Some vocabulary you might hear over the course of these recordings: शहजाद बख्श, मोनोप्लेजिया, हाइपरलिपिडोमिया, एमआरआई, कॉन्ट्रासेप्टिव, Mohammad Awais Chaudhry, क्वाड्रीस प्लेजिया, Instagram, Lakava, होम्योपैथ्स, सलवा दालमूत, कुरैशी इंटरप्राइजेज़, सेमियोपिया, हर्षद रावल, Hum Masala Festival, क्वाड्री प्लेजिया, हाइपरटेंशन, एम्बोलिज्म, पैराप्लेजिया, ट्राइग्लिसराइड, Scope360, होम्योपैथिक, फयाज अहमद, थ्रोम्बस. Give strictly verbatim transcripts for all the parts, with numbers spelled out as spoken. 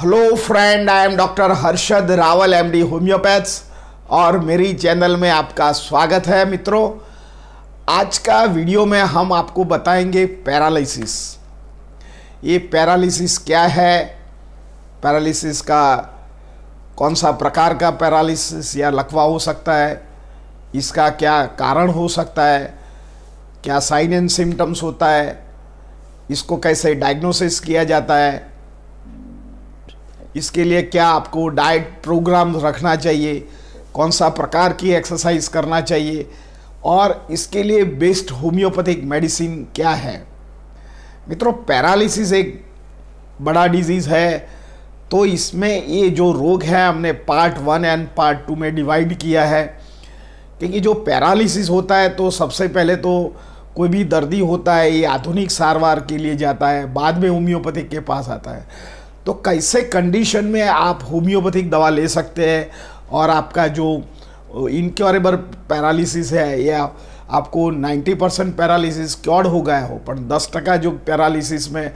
Hello friend, I am doctor हर्षद रावल MD होम्योपैथ्स और मेरी channel में आपका स्वागत है। मित्रों, आज का वीडियो में हम आपको बताएंगे पैरालिसिस। ये पैरालिसिस क्या है, पैरालिसिस का कौन सा प्रकार का पैरालिसिस या लकवा हो सकता है, इसका क्या कारण हो सकता है, क्या साइन एंड सिम्टम्स होता है, इसको कैसे डायग्नोसिस किया जाता है, इसके लिए क्या आपको डाइट प्रोग्राम रखना चाहिए, कौन सा प्रकार की एक्सरसाइज करना चाहिए और इसके लिए बेस्ट होम्योपैथिक मेडिसिन क्या है। मित्रों, पैरालिसिस एक बड़ा डिजीज़ है तो इसमें ये जो रोग है हमने part one and part two में डिवाइड किया है, क्योंकि जो पैरालिसिस होता है तो सबसे पहले तो कोई भी दर्दी होता है ये आधुनिक सारवार के लिए जाता है, बाद में होम्योपैथिक के पास आता है। तो कैसे कंडीशन में आप होम्योपैथिक दवा ले सकते हैं और आपका जो इनक्योरेबल पैरालिसिस है या आपको नब्बे परसेंट पैरालिसिस क्योर हो गया हो पर दस टका जो पैरालिसिस में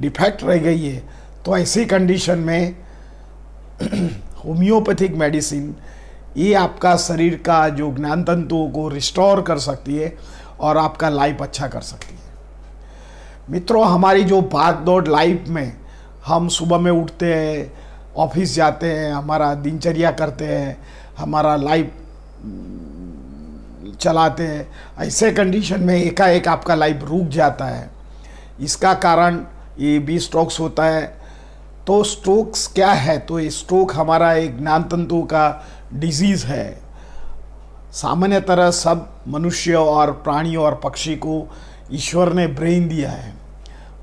डिफेक्ट रह गई है, तो ऐसी कंडीशन में होम्योपैथिक मेडिसिन ये आपका शरीर का जो ज्ञान तंतुओं को रिस्टोर कर सकती है और आपका लाइफ अच्छा कर सकती है। मित्रों, हमारी जो भाग दौड़ लाइफ में हम सुबह में उठते हैं, ऑफिस जाते हैं, हमारा दिनचर्या करते हैं, हमारा लाइफ चलाते हैं, ऐसे कंडीशन में एकाएक आपका लाइफ रुक जाता है। इसका कारण ये भी स्ट्रोक्स होता है। तो स्ट्रोक्स क्या है, तो ये स्ट्रोक हमारा एक ज्ञान तंतु का डिजीज़ है। सामान्य तरह सब मनुष्य और प्राणी और पक्षी को ईश्वर ने ब्रेन दिया है,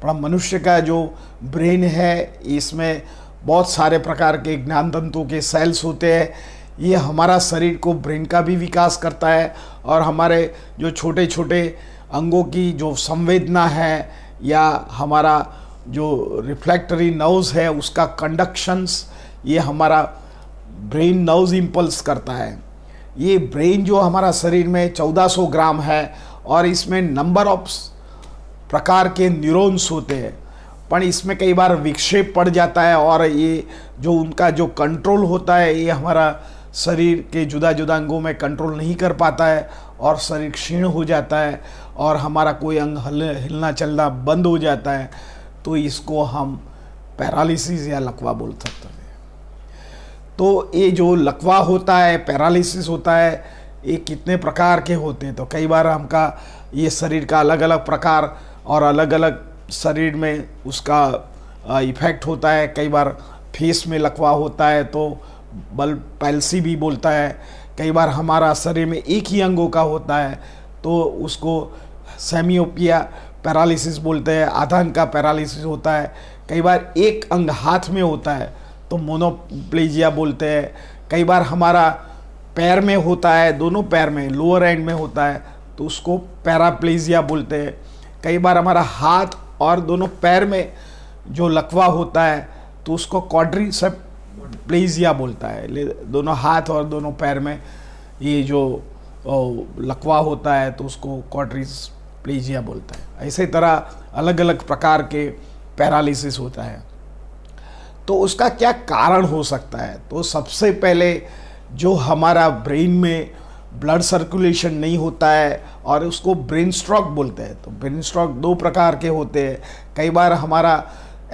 पर मनुष्य का जो ब्रेन है इसमें बहुत सारे प्रकार के ज्ञान तंतु के सेल्स होते हैं। ये हमारा शरीर को ब्रेन का भी विकास करता है और हमारे जो छोटे छोटे अंगों की जो संवेदना है या हमारा जो रिफ्लेक्टरी नर्व्स है उसका कंडक्शंस ये हमारा ब्रेन नर्व्स इम्पल्स करता है। ये ब्रेन जो हमारा शरीर में चौदह सौ ग्राम है और इसमें नंबर ऑफ प्रकार के न्यूरॉन्स होते हैं, पर इसमें कई बार विक्षेप पड़ जाता है और ये जो उनका जो कंट्रोल होता है ये हमारा शरीर के जुदा जुदा अंगों में कंट्रोल नहीं कर पाता है और शरीर क्षीण हो जाता है और हमारा कोई अंग हिलना चलना बंद हो जाता है। तो इसको हम पैरालिसिस या लकवा बोल सकते हैं। तो ये जो लकवा होता है, पैरालिसिस होता है, ये कितने प्रकार के होते हैं, तो कई बार हमका ये शरीर का अलग अलग प्रकार और अलग अलग शरीर में उसका इफ़ेक्ट होता है। कई बार फेस में लकवा होता है तो बेल पैलसी भी बोलता है। कई बार हमारा शरीर में एक ही अंगों का होता है तो उसको सेमियोपिया पैरालिसिस बोलते हैं, आधा अंग का पैरालिसिस होता है। कई बार एक अंग हाथ में होता है तो मोनोप्लेजिया बोलते हैं। कई बार हमारा पैर में होता है, दोनों पैर में लोअर एंड में होता है तो उसको पैराप्लेजिया बोलते हैं। कई बार हमारा हाथ और दोनों पैर में जो लकवा होता है तो उसको क्वाड्री प्लेजिया बोलता है। दोनों हाथ और दोनों पैर में ये जो लकवा होता है तो उसको क्वाड्रीस प्लेजिया बोलता है। ऐसे तरह अलग अलग प्रकार के पैरालिसिस होता है। तो उसका क्या कारण हो सकता है, तो सबसे पहले जो हमारा ब्रेन में ब्लड सर्कुलेशन नहीं होता है और उसको ब्रेन स्ट्रोक बोलते हैं। तो ब्रेन स्ट्रोक दो प्रकार के होते हैं। कई बार हमारा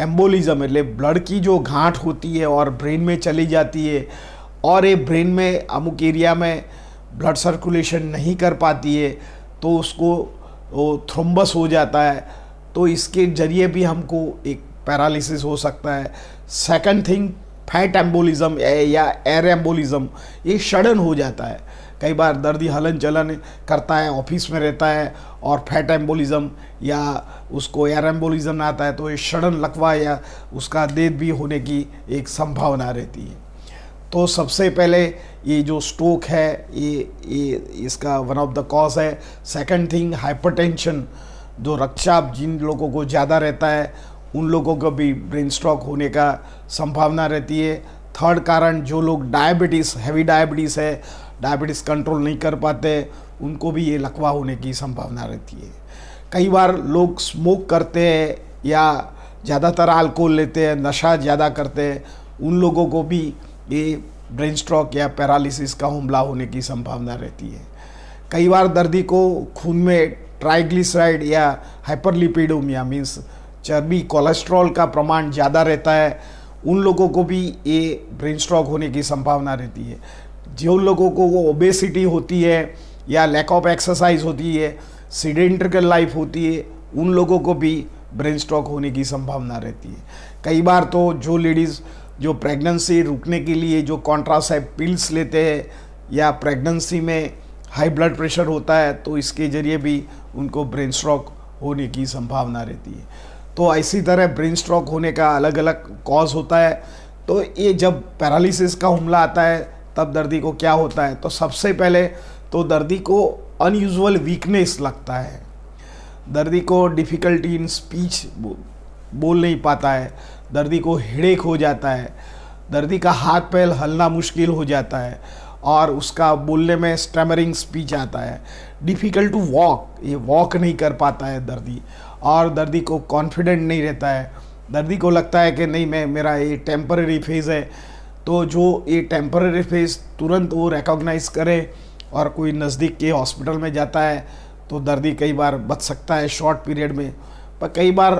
एम्बोलिज्म यानी ब्लड की जो गांठ होती है और ब्रेन में चली जाती है और ये ब्रेन में अमुक एरिया में ब्लड सर्कुलेशन नहीं कर पाती है तो उसको थ्रोम्बस हो जाता है। तो इसके जरिए भी हमको एक पैरालिसिस हो सकता है। सेकंड थिंग, फैट एम्बोलिज्म या एयर एम्बोलिज्म, ये सडन हो जाता है। कई बार दर्दी हलन चलन करता है, ऑफिस में रहता है और फैट एम्बोलिज्म या उसको एयर एम्बोलिज्म आता है तो ये सडन लकवा या उसका देत भी होने की एक संभावना रहती है। तो सबसे पहले ये जो स्ट्रोक है ये ये इसका वन ऑफ द कॉज है। सेकंड थिंग, हाइपरटेंशन, जो रक्तचाप जिन लोगों को ज़्यादा रहता है उन लोगों को भी ब्रेन स्ट्रोक होने का संभावना रहती है। थर्ड कारण, जो लोग डायबिटीज़, हैवी डायबिटीज़ है, डायबिटीज़ कंट्रोल नहीं कर पाते, उनको भी ये लकवा होने की संभावना रहती है। कई बार लोग स्मोक करते हैं या ज़्यादातर अल्कोहल लेते हैं, नशा ज़्यादा करते हैं, उन लोगों को भी ये ब्रेन स्ट्रोक या पैरालिसिस का हमला होने की संभावना रहती है। कई बार दर्दी को खून में ट्राइग्लिसराइड या हाइपरलिपिडोमिया मीन्स चर्बी कोलेस्ट्रॉल का प्रमाण ज़्यादा रहता है, उन लोगों को भी ये ब्रेन स्ट्रोक होने की संभावना रहती है। जो लोगों को वो ओबेसिटी होती है या लैक ऑफ एक्सरसाइज होती है, सीडेंटरी लाइफ होती है, उन लोगों को भी ब्रेन स्ट्रोक होने की संभावना रहती है। कई बार तो जो लेडीज़ जो प्रेगनेंसी रुकने के लिए जो कॉन्ट्रासेप्टिव पिल्स लेते हैं या प्रेगनेंसी में हाई ब्लड प्रेशर होता है तो इसके ज़रिए भी उनको ब्रेन स्ट्रोक होने की संभावना रहती है। तो इसी तरह ब्रेन स्ट्रोक होने का अलग अलग कॉज होता है। तो ये जब पैरालिसिस का हमला आता है तब दर्दी को क्या होता है, तो सबसे पहले तो दर्दी को अनयूजुअल वीकनेस लगता है, दर्दी को डिफ़िकल्टी इन स्पीच बोल नहीं पाता है, दर्दी को हेडेक हो जाता है, दर्दी का हाथ पैर हलना मुश्किल हो जाता है और उसका बोलने में स्टैमरिंग स्पीच आता है, डिफ़िकल्ट टू वॉक, ये वॉक नहीं कर पाता है दर्दी, और दर्दी को कॉन्फिडेंट नहीं रहता है, दर्दी को लगता है कि नहीं मैं मेरा ये टेम्पररी फेज़ है। तो जो ये टेम्पररी फेज़ तुरंत वो रिकॉग्नाइज करे और कोई नज़दीक के हॉस्पिटल में जाता है तो दर्दी कई बार बच सकता है शॉर्ट पीरियड में। पर कई बार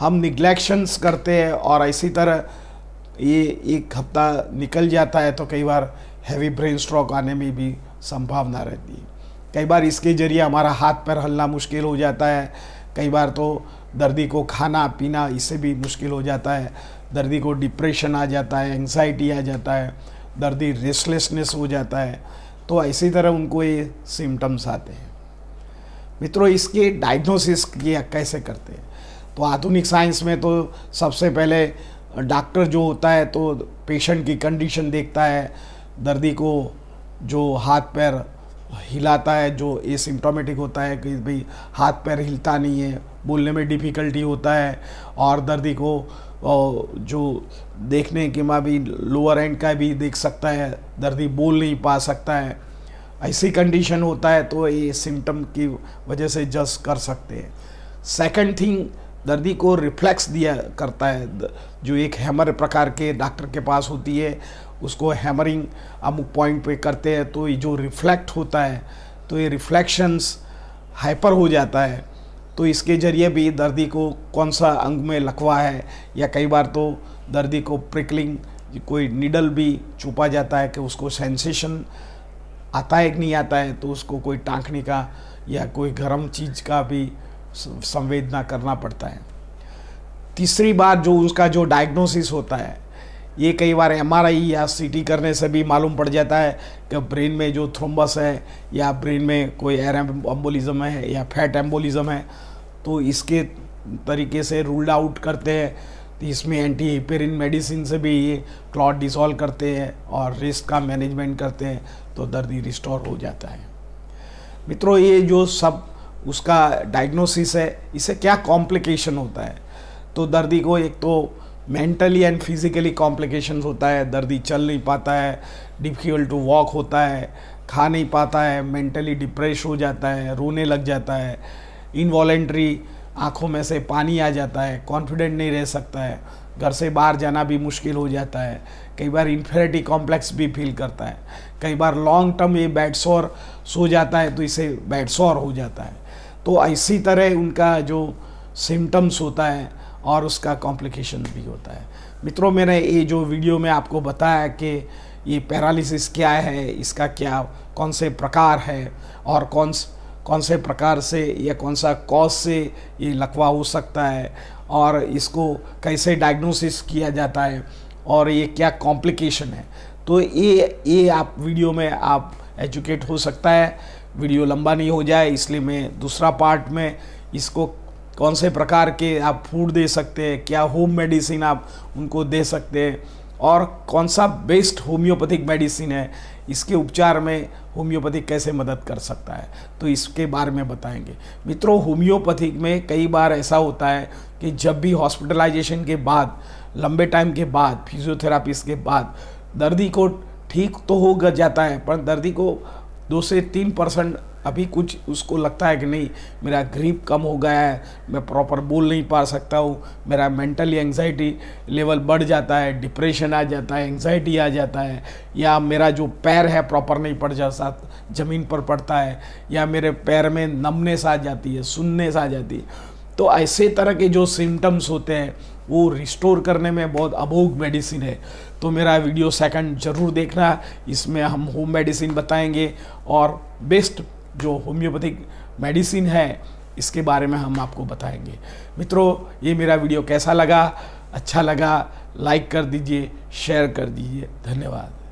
हम निग्लेक्शंस करते हैं और इसी तरह ये एक हफ्ता निकल जाता है तो कई बार हैवी ब्रेन स्ट्रोक आने में भी संभावना रहती है। कई बार इसके ज़रिए हमारा हाथ पैर हिलना मुश्किल हो जाता है, कई बार तो दर्दी को खाना पीना इससे भी मुश्किल हो जाता है, दर्दी को डिप्रेशन आ जाता है, एंग्जाइटी आ जाता है, दर्दी रेस्टलेसनेस हो जाता है। तो इसी तरह उनको ये सिम्टम्स आते हैं। मित्रों, इसके डायग्नोसिस ये कैसे करते हैं, तो आधुनिक साइंस में तो सबसे पहले डॉक्टर जो होता है तो पेशेंट की कंडीशन देखता है, दर्दी को जो हाथ पैर हिलाता है, जो ये सिम्टोमेटिक होता है कि भाई हाथ पैर हिलता नहीं है, बोलने में डिफ़िकल्टी होता है और दर्दी को जो देखने के माँ भी लोअर एंड का भी देख सकता है, दर्दी बोल नहीं पा सकता है, ऐसी कंडीशन होता है तो ये सिम्टम की वजह से जज कर सकते हैं। सेकंड थिंग, दर्दी को रिफ्लेक्स दिया करता है, जो एक हैमर प्रकार के डॉक्टर के पास होती है उसको हैमरिंग अमुक पॉइंट पे करते हैं तो ये जो रिफ्लेक्ट होता है तो ये रिफ्लेक्शंस हाइपर हो जाता है। तो इसके ज़रिए भी दर्दी को कौन सा अंग में लकवा है या कई बार तो दर्दी को प्रिकलिंग कोई नीडल भी छुपा जाता है कि उसको सेंसेशन आता है कि नहीं आता है, तो उसको कोई टाँकने का या कोई गर्म चीज़ का भी संवेदना करना पड़ता है। तीसरी बात, जो उसका जो डायग्नोसिस होता है ये कई बार एमआरआई या सीटी करने से भी मालूम पड़ जाता है कि ब्रेन में जो थ्रोम्बस है या ब्रेन में कोई एयर एम्बोलिज्म है या फैट एम्बोलिज्म है, तो इसके तरीके से रूल्ड आउट करते हैं। तो इसमें एंटी हिपेरिन मेडिसिन से भी ये क्लॉट डिसॉल्व करते हैं और रिस्क का मैनेजमेंट करते हैं तो दर्दी रिस्टोर हो जाता है। मित्रों, ये जो सब उसका डायग्नोसिस है, इसे क्या कॉम्प्लिकेशन होता है, तो दर्दी को एक तो मेंटली एंड फिज़िकली कॉम्प्लिकेशन होता है, दर्दी चल नहीं पाता है, डिफ़िकल्ट टू वॉक होता है, खा नहीं पाता है, मेंटली डिप्रेस हो जाता है, रोने लग जाता है, इनवॉलेंट्री आँखों में से पानी आ जाता है, कॉन्फिडेंट नहीं रह सकता है, घर से बाहर जाना भी मुश्किल हो जाता है, कई बार इन्फेरिटी कॉम्प्लेक्स भी फील करता है, कई बार लॉन्ग टर्म ये बैड सॉर सो जाता है तो इसे बैड सॉर हो जाता है। तो इसी तरह उनका जो सिम्टम्स होता है और उसका कॉम्प्लिकेशन भी होता है। मित्रों, मैंने ये जो वीडियो में आपको बताया कि ये पैरालिसिस क्या है, इसका क्या कौन से प्रकार है और कौन कौन से प्रकार से या कौन सा कॉज से ये लकवा हो सकता है और इसको कैसे डायग्नोसिस किया जाता है और ये क्या कॉम्प्लिकेशन है, तो ये ये आप वीडियो में आप एजुकेट हो सकता है। वीडियो लंबा नहीं हो जाए इसलिए मैं दूसरा पार्ट में इसको कौन से प्रकार के आप फूड दे सकते हैं, क्या होम मेडिसिन आप उनको दे सकते हैं और कौन सा बेस्ट होम्योपैथिक मेडिसिन है, इसके उपचार में होम्योपैथिक कैसे मदद कर सकता है, तो इसके बारे में बताएंगे। मित्रों, होम्योपैथिक में कई बार ऐसा होता है कि जब भी हॉस्पिटलाइजेशन के बाद, लंबे टाइम के बाद, फिजियोथेरापिस्ट के बाद दर्दी को ठीक तो हो जाता है पर दर्दी को दो से तीन परसेंट अभी कुछ उसको लगता है कि नहीं मेरा ग्रीप कम हो गया है, मैं प्रॉपर बोल नहीं पा सकता हूँ, मेरा मेंटली एंग्जाइटी लेवल बढ़ जाता है, डिप्रेशन आ जाता है, एंग्जाइटी आ जाता है, या मेरा जो पैर है प्रॉपर नहीं पड़ जाता, ज़मीन पर पड़ता है, या मेरे पैर में नमनेस आ जाती है, सुन्नेस आ जाती है। तो ऐसे तरह के जो सिम्टम्स होते हैं वो रिस्टोर करने में बहुत अभोग मेडिसिन है। तो मेरा वीडियो सेकंड जरूर देखना, इसमें हम होम मेडिसिन बताएंगे और बेस्ट जो होम्योपैथिक मेडिसिन है इसके बारे में हम आपको बताएंगे। मित्रों, ये मेरा वीडियो कैसा लगा? अच्छा लगा लाइक कर दीजिए, शेयर कर दीजिए। धन्यवाद।